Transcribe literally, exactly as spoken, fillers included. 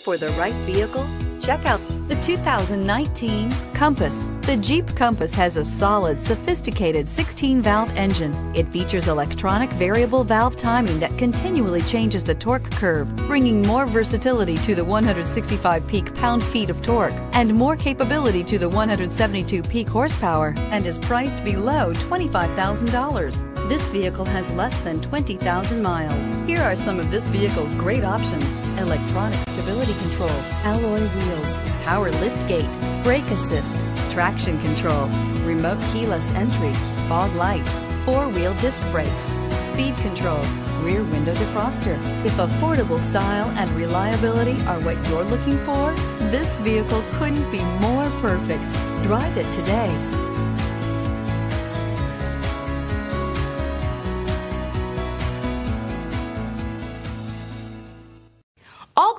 for the right vehicle? Check out the two thousand nineteen Compass. The Jeep Compass has a solid, sophisticated sixteen valve engine. It features electronic variable valve timing that continually changes the torque curve, bringing more versatility to the one hundred sixty-five peak pound-feet of torque and more capability to the one hundred seventy-two peak horsepower, and is priced below twenty-five thousand dollars. This vehicle has less than twenty thousand miles. Here are some of this vehicle's great options: electronic stability control, alloy wheels, power liftgate, brake assist, traction control, remote keyless entry, fog lights, four-wheel disc brakes, speed control, rear window defroster. If affordable style and reliability are what you're looking for, this vehicle couldn't be more perfect. Drive it today. All